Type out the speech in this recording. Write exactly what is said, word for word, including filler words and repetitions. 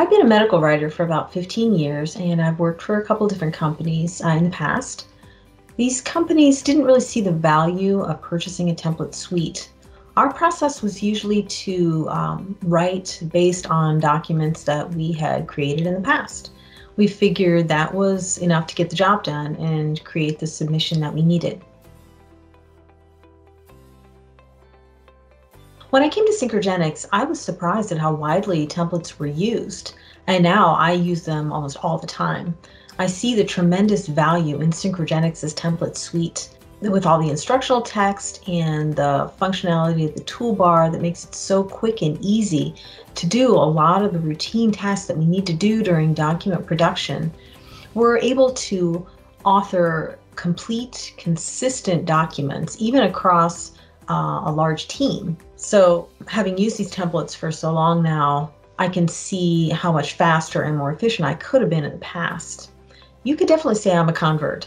I've been a medical writer for about fifteen years, and I've worked for a couple different companies uh, in the past. These companies didn't really see the value of purchasing a template suite. Our process was usually to um, write based on documents that we had created in the past. We figured that was enough to get the job done and create the submission that we needed. When I came to Synchrogenix, I was surprised at how widely templates were used, and now I use them almost all the time. I see the tremendous value in Synchrogenix's template suite with all the instructional text and the functionality of the toolbar that makes it so quick and easy to do a lot of the routine tasks that we need to do during document production. We're able to author complete, consistent documents, even across Uh, a large team. So having used these templates for so long now, I can see how much faster and more efficient I could have been in the past. You could definitely say I'm a convert.